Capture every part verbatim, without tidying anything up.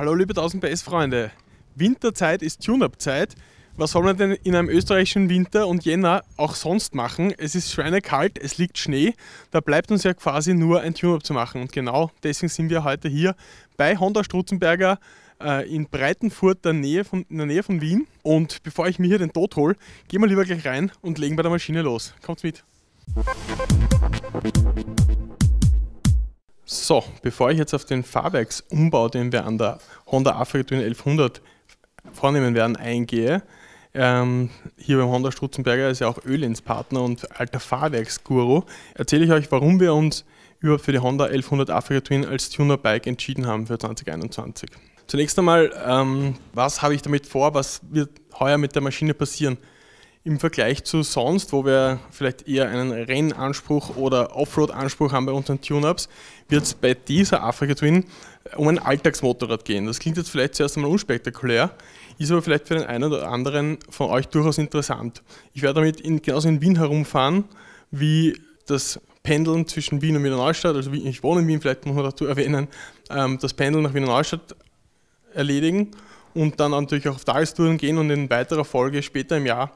Hallo liebe tausend PS-Freunde, Winterzeit ist Tune-Up-Zeit. Was soll man denn in einem österreichischen Winter und Jänner auch sonst machen? Es ist schweinekalt, es liegt Schnee, da bleibt uns ja quasi nur ein Tune-Up zu machen. Und genau deswegen sind wir heute hier bei Honda Strutzenberger äh, in Breitenfurt, der Nähe von, in der Nähe von Wien. Und bevor ich mir hier den Tod hole, gehen wir lieber gleich rein und legen bei der Maschine los. Kommt mit! So, bevor ich jetzt auf den Fahrwerksumbau, den wir an der Honda Africa Twin elfhundert vornehmen werden, eingehe, ähm, hier beim Honda Strutzenberger ist ja auch Öhlins Partner und alter Fahrwerksguru, erzähle ich euch, warum wir uns überhaupt für die Honda elfhundert Africa Twin als Tuner-Bike entschieden haben für zwanzig einundzwanzig. Zunächst einmal, ähm, was habe ich damit vor, was wird heuer mit der Maschine passieren? Im Vergleich zu sonst, wo wir vielleicht eher einen Rennanspruch oder Offroad-Anspruch haben bei unseren Tune-Ups, wird es bei dieser Africa Twin um ein Alltagsmotorrad gehen. Das klingt jetzt vielleicht zuerst einmal unspektakulär, ist aber vielleicht für den einen oder anderen von euch durchaus interessant. Ich werde damit in, genauso in Wien herumfahren, wie das Pendeln zwischen Wien und Wiener Neustadt, also ich wohne in Wien, vielleicht muss man dazu erwähnen, das Pendeln nach Wiener Neustadt erledigen und dann natürlich auch auf Tagestouren gehen und in weiterer Folge später im Jahr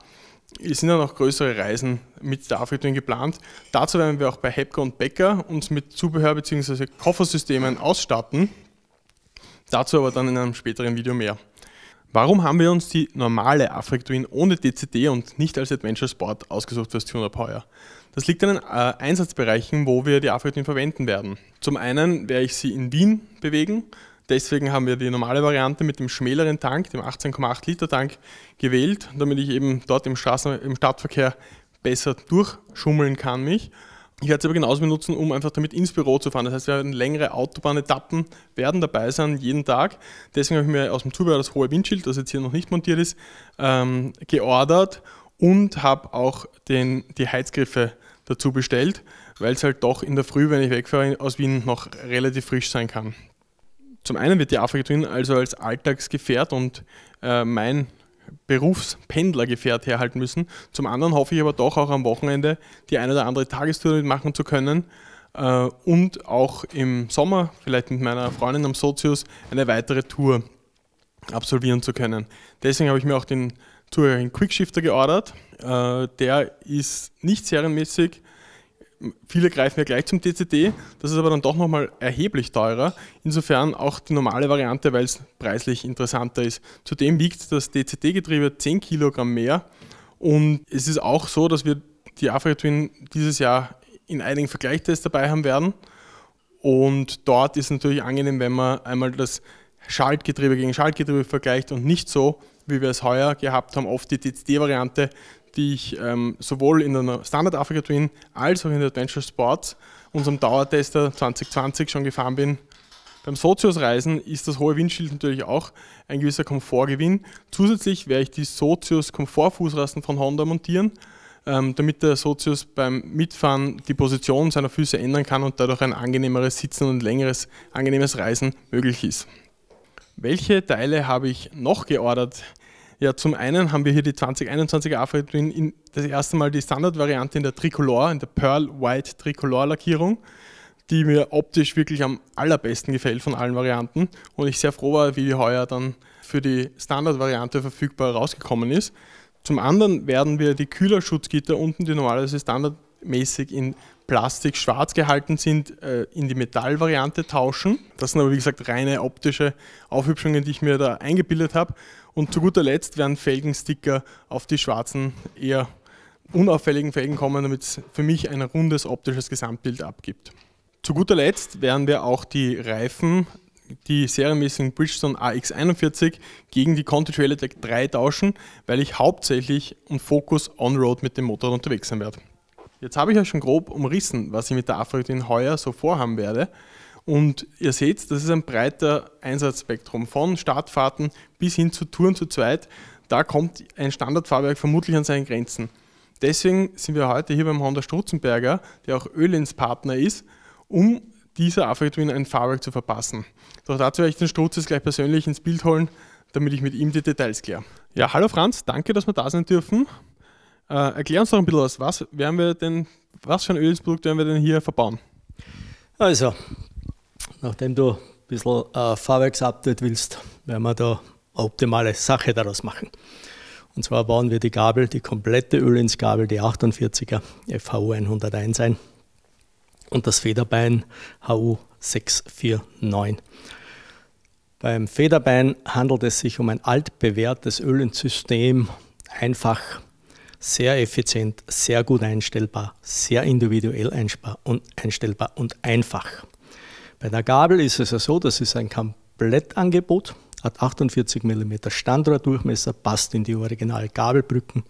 es sind ja noch größere Reisen mit der Africa Twin geplant. Dazu werden wir auch bei Hepco und Becker uns mit Zubehör bzw. Koffersystemen ausstatten. Dazu aber dann in einem späteren Video mehr. Warum haben wir uns die normale Africa Twin ohne D C T und nicht als Adventure Sport ausgesucht fürs Tune-Up heuer? Das liegt an den äh, Einsatzbereichen, wo wir die Africa Twin verwenden werden. Zum einen werde ich sie in Wien bewegen. Deswegen haben wir die normale Variante mit dem schmäleren Tank, dem achtzehn Komma acht Liter Tank, gewählt, damit ich eben dort im, Straßen-, im Stadtverkehr besser durchschummeln kann mich. Ich werde es aber genauso benutzen, um einfach damit ins Büro zu fahren. Das heißt, wir werden längere Autobahnetappen werden dabei sein, jeden Tag. Deswegen habe ich mir aus dem Zubehör das hohe Windschild, das jetzt hier noch nicht montiert ist, ähm, geordert und habe auch den, die Heizgriffe dazu bestellt, weil es halt doch in der Früh, wenn ich wegfahre, aus Wien noch relativ frisch sein kann. Zum einen wird die Africa Twin also als Alltagsgefährt und äh, mein Berufspendlergefährt herhalten müssen. Zum anderen hoffe ich aber doch auch am Wochenende die eine oder andere Tagestour mitmachen zu können äh, und auch im Sommer vielleicht mit meiner Freundin am Sozius eine weitere Tour absolvieren zu können. Deswegen habe ich mir auch den zugehörigen Quickshifter geordert. Äh, der ist nicht serienmäßig. Viele greifen ja gleich zum D C T, das ist aber dann doch nochmal erheblich teurer, insofern auch die normale Variante, weil es preislich interessanter ist. Zudem wiegt das D C T-Getriebe zehn Kilogramm mehr und es ist auch so, dass wir die Africa Twin dieses Jahr in einigen Vergleichstests dabei haben werden und dort ist es natürlich angenehm, wenn man einmal das Schaltgetriebe gegen Schaltgetriebe vergleicht und nicht so, wie wir es heuer gehabt haben, oft die D C T-Variante, die ich ähm, sowohl in der Standard Africa Twin als auch in der Adventure Sports, unserem Dauertester zwanzig zwanzig, schon gefahren bin. Beim Sozius-Reisen ist das hohe Windschild natürlich auch ein gewisser Komfortgewinn. Zusätzlich werde ich die Sozius-Komfort-Fußrasten von Honda montieren, ähm, damit der Sozius beim Mitfahren die Position seiner Füße ändern kann und dadurch ein angenehmeres Sitzen und längeres, angenehmes Reisen möglich ist. Welche Teile habe ich noch geordert? Ja, zum einen haben wir hier die zwanzig einundzwanziger Africa Twin in, das erste Mal die Standardvariante in der Tricolor, in der Pearl White Tricolor Lackierung, die mir optisch wirklich am allerbesten gefällt von allen Varianten und ich sehr froh war, wie die heuer dann für die Standardvariante verfügbar rausgekommen ist. Zum anderen werden wir die Kühlerschutzgitter unten, die normalerweise standardmäßig in Plastik schwarz gehalten sind, in die Metallvariante tauschen. Das sind aber wie gesagt reine optische Aufhübschungen, die ich mir da eingebildet habe. Und zu guter Letzt werden Felgensticker auf die schwarzen, eher unauffälligen Felgen kommen, damit es für mich ein rundes optisches Gesamtbild abgibt. Zu guter Letzt werden wir auch die Reifen, die serienmäßigen Bridgestone A X einundvierzig gegen die Continental Trail Attack drei tauschen, weil ich hauptsächlich und Fokus on-road mit dem Motorrad unterwegs sein werde. Jetzt habe ich euch schon grob umrissen, was ich mit der Africa Twin heuer so vorhaben werde. Und ihr seht, das ist ein breiter Einsatzspektrum von Startfahrten bis hin zu Touren zu zweit. Da kommt ein Standardfahrwerk vermutlich an seine Grenzen. Deswegen sind wir heute hier beim Honda Strutzenberger, der auch Öhlins Partner ist, um dieser Africa Twin ein Fahrwerk zu verpassen. Doch dazu werde ich den Strutzes gleich persönlich ins Bild holen, damit ich mit ihm die Details kläre. Ja, hallo Franz, danke, dass wir da sein dürfen. Äh, erklär uns doch ein bisschen was, was, werden wir denn, was für ein Öhlins-Produkt werden wir denn hier verbauen? Also, nachdem du bisschen äh, Fahrwerksupdate willst, werden wir da eine optimale Sache daraus machen. Und zwar bauen wir die Gabel, die komplette Öhlins-Gabel, die achtundvierziger F H U hunderteins ein und das Federbein H U sechs vier neun. Beim Federbein handelt es sich um ein altbewährtes Öhlins-System, einfach, sehr effizient, sehr gut einstellbar, sehr individuell und einstellbar und einfach. Bei der Gabel ist es ja so, das ist ein Komplettangebot, hat achtundvierzig Millimeter Standortdurchmesser, passt in die Original-Gabelbrücken.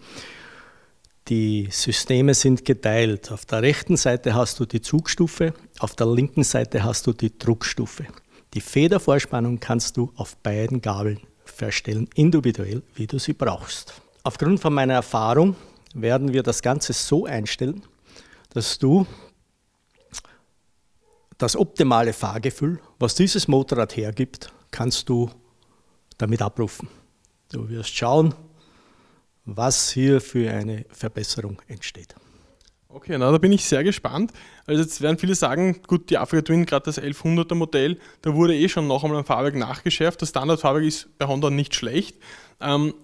Die Systeme sind geteilt. Auf der rechten Seite hast du die Zugstufe, auf der linken Seite hast du die Druckstufe. Die Federvorspannung kannst du auf beiden Gabeln verstellen, individuell, wie du sie brauchst. Aufgrund von meiner Erfahrung werden wir das Ganze so einstellen, dass du das optimale Fahrgefühl, was dieses Motorrad hergibt, kannst du damit abrufen. Du wirst schauen, was hier für eine Verbesserung entsteht. Okay, na, da bin ich sehr gespannt. Also jetzt werden viele sagen, gut, die Africa Twin, gerade das elfhunderter Modell, da wurde eh schon noch einmal ein Fahrwerk nachgeschärft. Das Standardfahrwerk ist bei Honda nicht schlecht.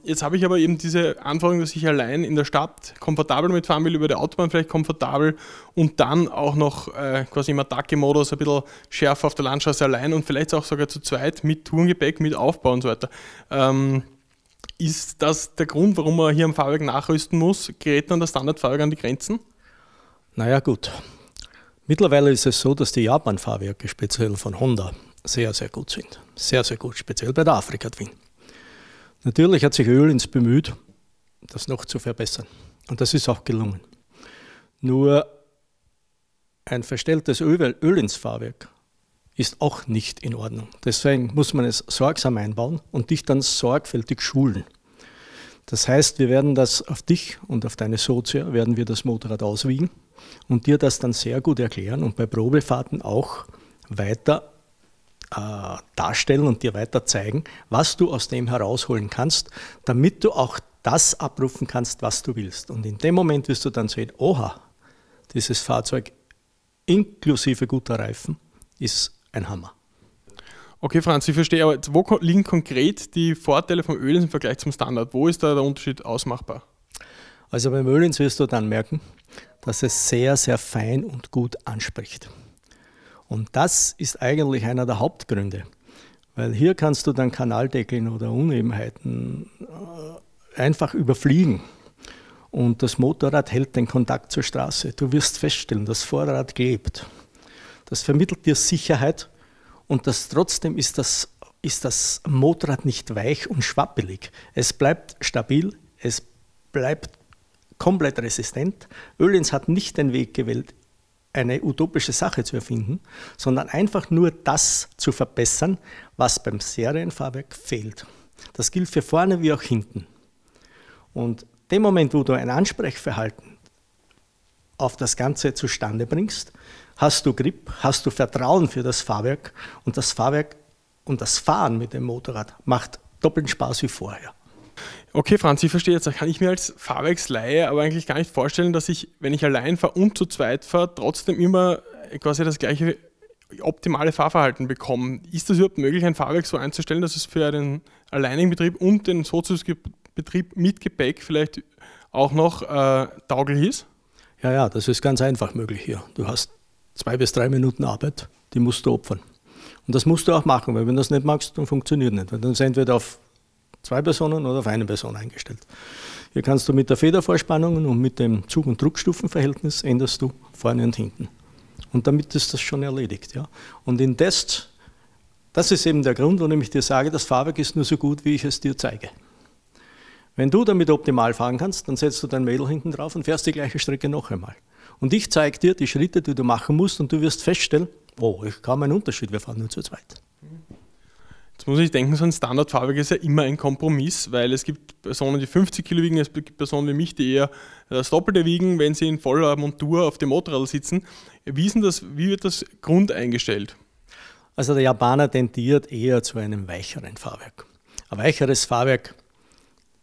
Jetzt habe ich aber eben diese Anforderung, dass ich allein in der Stadt komfortabel mitfahren will, über die Autobahn vielleicht komfortabel und dann auch noch äh, quasi im Attacke-Modus ein bisschen schärfer auf der Landstraße allein und vielleicht auch sogar zu zweit mit Tourengepäck, mit Aufbau und so weiter. Ähm, ist das der Grund, warum man hier am Fahrwerk nachrüsten muss? Gerät dann das Standardfahrwerk an die Grenzen? Naja gut, mittlerweile ist es so, dass die Japan-Fahrwerke speziell von Honda sehr, sehr gut sind. Sehr, sehr gut, speziell bei der Africa Twin. Natürlich hat sich Öhlins bemüht, das noch zu verbessern. Und das ist auch gelungen. Nur ein verstelltes Öhlins-Fahrwerk ist auch nicht in Ordnung. Deswegen muss man es sorgsam einbauen und dich dann sorgfältig schulen. Das heißt, wir werden das auf dich und auf deine Sozia, werden wir das Motorrad auswiegen und dir das dann sehr gut erklären und bei Probefahrten auch weiter Äh, darstellen und dir weiter zeigen, was du aus dem herausholen kannst, damit du auch das abrufen kannst, was du willst. Und in dem Moment wirst du dann sehen, oha, dieses Fahrzeug inklusive guter Reifen ist ein Hammer. Okay, Franz, ich verstehe, aber jetzt, wo liegen konkret die Vorteile vom Öhlins im Vergleich zum Standard? Wo ist da der Unterschied ausmachbar? Also beim Öhlins wirst du dann merken, dass es sehr, sehr fein und gut anspricht. Und das ist eigentlich einer der Hauptgründe, weil hier kannst du dann Kanaldeckeln oder Unebenheiten einfach überfliegen und das Motorrad hält den Kontakt zur Straße. Du wirst feststellen, das Vorderrad klebt. Das vermittelt dir Sicherheit und das, trotzdem ist das, ist das Motorrad nicht weich und schwappelig. Es bleibt stabil, es bleibt komplett resistent. Öhlins hat nicht den Weg gewählt, eine utopische Sache zu erfinden, sondern einfach nur das zu verbessern, was beim Serienfahrwerk fehlt. Das gilt für vorne wie auch hinten. Und dem Moment, wo du ein Ansprechverhalten auf das Ganze zustande bringst, hast du Grip, hast du Vertrauen für das Fahrwerk und das Fahrwerk und das Fahren mit dem Motorrad macht doppelten Spaß wie vorher. Okay, Franz, ich verstehe jetzt, da kann ich mir als Fahrwerksleihe aber eigentlich gar nicht vorstellen, dass ich, wenn ich allein fahre und zu zweit fahre, trotzdem immer quasi das gleiche optimale Fahrverhalten bekomme. Ist das überhaupt möglich, ein Fahrwerk so einzustellen, dass es für den alleinigen Betrieb und den Sozius-Betrieb mit Gepäck vielleicht auch noch äh, tauglich ist? Ja, ja, das ist ganz einfach möglich hier. Du hast zwei bis drei Minuten Arbeit, die musst du opfern. Und das musst du auch machen, weil wenn du das nicht magst, dann funktioniert nicht. Weil dann sind wir auf zwei Personen oder auf eine Person eingestellt. Hier kannst du mit der Federvorspannung und mit dem Zug- und Druckstufenverhältnis änderst du vorne und hinten. Und damit ist das schon erledigt. Ja? Und in Tests, das ist eben der Grund, warum ich dir sage, das Fahrwerk ist nur so gut, wie ich es dir zeige. Wenn du damit optimal fahren kannst, dann setzt du dein Mädel hinten drauf und fährst die gleiche Strecke noch einmal. Und ich zeige dir die Schritte, die du machen musst und du wirst feststellen, oh, ich kann einen Unterschied, wir fahren nur zu zweit. Jetzt muss ich denken, so ein Standardfahrwerk ist ja immer ein Kompromiss, weil es gibt Personen, die fünfzig Kilo wiegen, es gibt Personen wie mich, die eher das Doppelte wiegen, wenn sie in voller Montur auf dem Motorrad sitzen. Wie, ist denn das, wie wird das Grund eingestellt? Also der Japaner tendiert eher zu einem weicheren Fahrwerk. Ein weicheres Fahrwerk,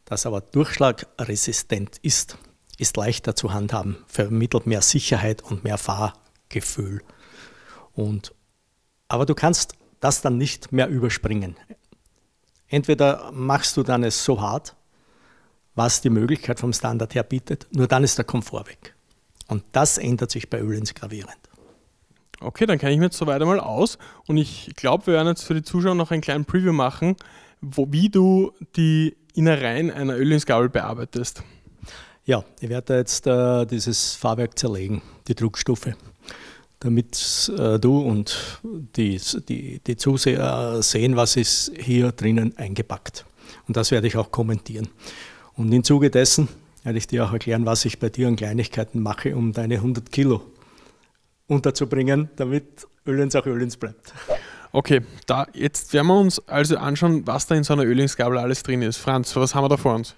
das aber durchschlagresistent ist, ist leichter zu handhaben, vermittelt mehr Sicherheit und mehr Fahrgefühl. Und, aber du kannst das dann nicht mehr überspringen. Entweder machst du dann es so hart, was die Möglichkeit vom Standard her bietet, nur dann ist der Komfort weg. Und das ändert sich bei Öhlins gravierend. Okay, dann kenne ich mir jetzt soweit einmal aus und ich glaube, wir werden jetzt für die Zuschauer noch einen kleinen Preview machen, wo, wie du die Innereien einer Öhlins-Gabel bearbeitest. Ja, ich werde jetzt äh, dieses Fahrwerk zerlegen, die Druckstufe, damit äh, du und die, die, die Zuseher sehen, was ist hier drinnen eingepackt. Und das werde ich auch kommentieren. Und im Zuge dessen werde ich dir auch erklären, was ich bei dir an Kleinigkeiten mache, um deine hundert Kilo unterzubringen, damit Öhlins auch Öhlins bleibt. Okay, da, jetzt werden wir uns also anschauen, was da in so einer Öhlinsgabel alles drin ist. Franz, was haben wir da vor uns?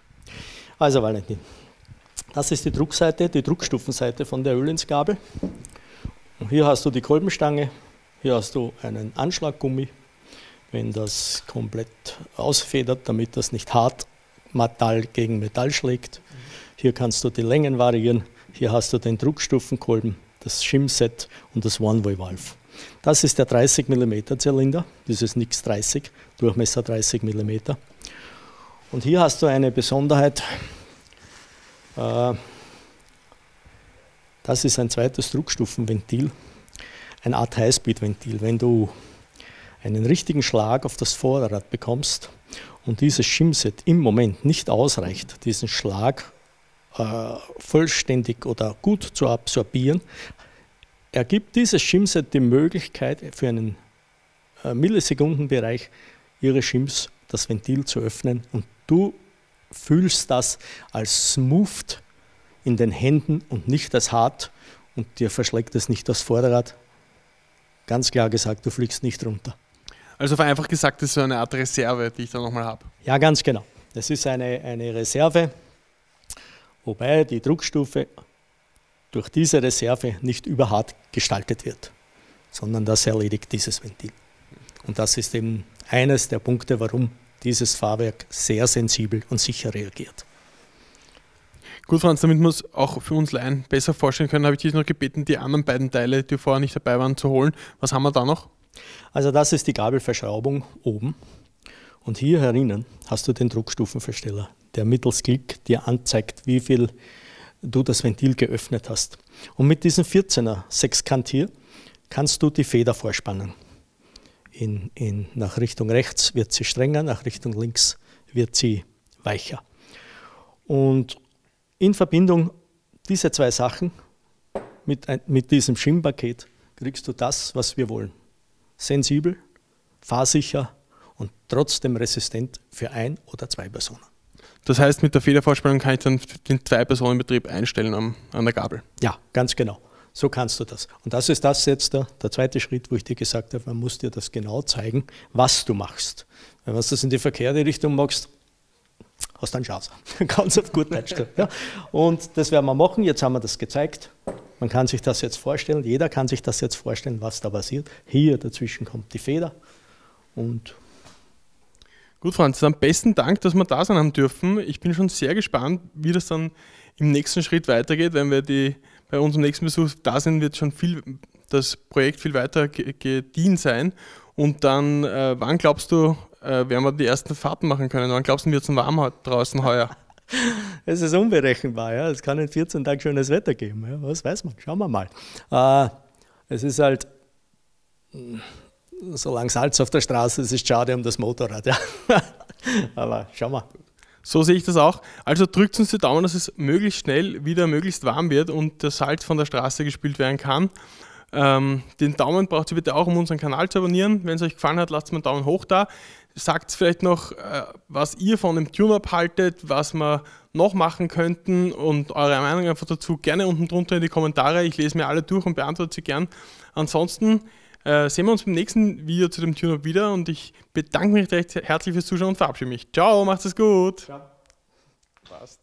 Also Valentin, das ist die Druckseite, die Druckstufenseite von der Öhlinsgabel. Und hier hast du die Kolbenstange, hier hast du einen Anschlaggummi, wenn das komplett ausfedert, damit das nicht hart Metall gegen Metall schlägt. Hier kannst du die Längen variieren, hier hast du den Druckstufenkolben, das Shim-Set und das One-Way-Valve. Das ist der dreißig Millimeter Zylinder, dieses Nix dreißig, Durchmesser dreißig Millimeter. Und hier hast du eine Besonderheit, das ist ein zweites Druckstufenventil, eine Art Highspeed-Ventil. Wenn du einen richtigen Schlag auf das Vorderrad bekommst und dieses Shimset im Moment nicht ausreicht, diesen Schlag äh, vollständig oder gut zu absorbieren, ergibt dieses Shimset die Möglichkeit für einen äh, Millisekundenbereich ihre Shims, das Ventil zu öffnen, und du fühlst das als smooth in den Händen und nicht als hart, und dir verschlägt es nicht das Vorderrad. Ganz klar gesagt, du fliegst nicht runter. Also vereinfacht gesagt, das ist so eine Art Reserve, die ich da nochmal habe. Ja, ganz genau. Das ist eine, eine Reserve, wobei die Druckstufe durch diese Reserve nicht überhart gestaltet wird, sondern das erledigt dieses Ventil. Und das ist eben eines der Punkte, warum dieses Fahrwerk sehr sensibel und sicher reagiert. Gut, Franz, damit wir es auch für uns Laien besser vorstellen können, habe ich dich noch gebeten, die anderen beiden Teile, die vorher nicht dabei waren, zu holen. Was haben wir da noch? Also das ist die Gabelverschraubung oben, und hier herinnen hast du den Druckstufenversteller, der mittels Klick dir anzeigt, wie viel du das Ventil geöffnet hast. Und mit diesem vierzehner Sechskant hier kannst du die Feder vorspannen. In, in, nach Richtung rechts wird sie strenger, nach Richtung links wird sie weicher. Und in Verbindung diese zwei Sachen mit, mit diesem Schirmpaket kriegst du das, was wir wollen. Sensibel, fahrsicher und trotzdem resistent für ein oder zwei Personen. Das heißt, mit der Federvorspannung kann ich dann den Zwei-Personen-Betrieb einstellen am, an der Gabel? Ja, ganz genau. So kannst du das. Und das ist das jetzt der, der zweite Schritt, wo ich dir gesagt habe, man muss dir das genau zeigen, was du machst. Wenn du das in die verkehrte Richtung machst, hast du einen Schaß. Ganz auf gut einstellen. Ja. Und das werden wir machen. Jetzt haben wir das gezeigt. Man kann sich das jetzt vorstellen, jeder kann sich das jetzt vorstellen, was da passiert. Hier dazwischen kommt die Feder. Und gut, Franz, dann besten Dank, dass wir da sein haben dürfen. Ich bin schon sehr gespannt, wie das dann im nächsten Schritt weitergeht. Wenn wir die, bei unserem nächsten Besuch da sind, wird schon viel, das Projekt viel weiter gedient sein. Und dann, äh, wann glaubst du, äh, werden wir die ersten Fahrten machen können? Wann glaubst du, wird es warm draußen heuer? Es ist unberechenbar, ja. Es kann in vierzehn Tagen schönes Wetter geben, ja. Was weiß man, schauen wir mal. Äh, es ist halt, solange Salz auf der Straße ist, ist schade um das Motorrad, ja. Aber schauen wir. So sehe ich das auch. Also drückt uns die Daumen, dass es möglichst schnell wieder möglichst warm wird und das Salz von der Straße gespült werden kann. Ähm, den Daumen braucht ihr bitte auch, um unseren Kanal zu abonnieren. Wenn es euch gefallen hat, lasst mir einen Daumen hoch da. Sagt vielleicht noch, was ihr von dem Tune-Up haltet, was wir noch machen könnten, und eure Meinung einfach dazu gerne unten drunter in die Kommentare. Ich lese mir alle durch und beantworte sie gern. Ansonsten äh, sehen wir uns beim nächsten Video zu dem Tune-Up wieder, und ich bedanke mich recht herzlich fürs Zuschauen und verabschiede mich. Ciao, macht es gut! Ciao. Passt.